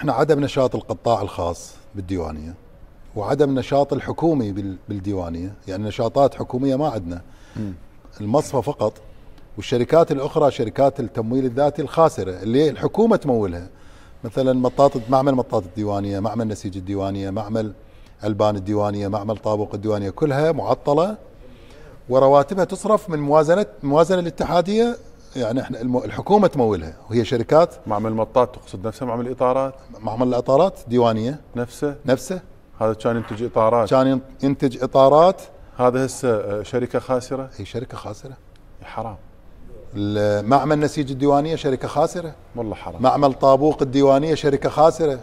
احنا عدم نشاط القطاع الخاص بالديوانية وعدم نشاط الحكومي بالديوانية، يعني نشاطات حكومية ما عندنا، المصفى فقط، والشركات الأخرى شركات التمويل الذاتي الخاسرة اللي الحكومة تمولها، مثلا معمل مطاط الديوانية، معمل نسيج الديوانية، معمل ألبان الديوانية، معمل طابوق الديوانية، كلها معطلة ورواتبها تصرف من موازنة الاتحادية، يعني احنا الحكومة تمولها وهي شركات. معمل مطاط تقصد نفسه معمل الإطارات؟ معمل الإطارات ديوانية نفسه، هذا كان ينتج إطارات، كان ينتج إطارات، هذا هسه شركة خاسرة، هي شركة خاسرة، حرام. معمل نسيج الديوانية شركة خاسرة، والله حرام. معمل طابوق الديوانية شركة خاسرة،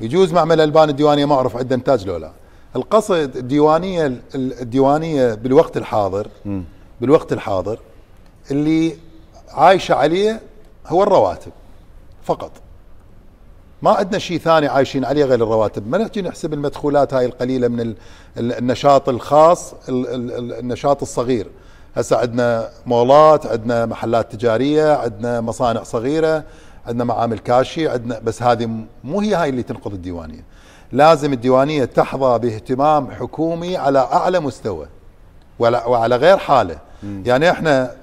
يجوز معمل ألبان الديوانية ما أعرف عنده إنتاج لو لا. القصد الديوانية بالوقت الحاضر اللي عايشة عليه هو الرواتب فقط، ما عندنا شيء ثاني عايشين عليه غير الرواتب. ما نحكي نحسب المدخولات هاي القليلة من النشاط الخاص، النشاط الصغير. هسه عندنا مولات، عندنا محلات تجارية، عندنا مصانع صغيرة، عندنا معامل كاشي، عندنا، بس هذه مو هي هاي اللي تنقذ الديوانية. لازم الديوانية تحظى باهتمام حكومي على أعلى مستوى وعلى غير حالة. يعني احنا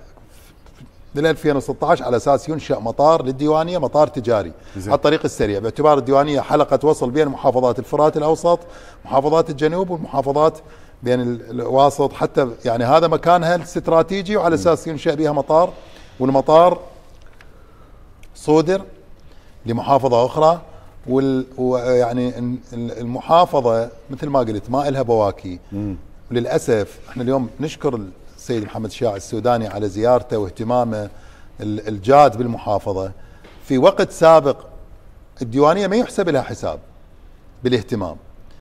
من 2016 على اساس ينشأ مطار للديوانية، مطار تجاري على الطريق السريع، باعتبار الديوانية حلقة وصل بين محافظات الفرات الأوسط، محافظات الجنوب، والمحافظات بين الواسط، حتى يعني هذا مكانها الاستراتيجي، وعلى اساس ينشأ بها مطار، والمطار صودر لمحافظة أخرى، ويعني المحافظة مثل ما قلت ما إلها بواكي. وللأسف احنا اليوم نشكر السيد محمد الشاعي السوداني على زيارته واهتمامه الجاد بالمحافظة. في وقت سابق الديوانية ما يحسب لها حساب بالاهتمام.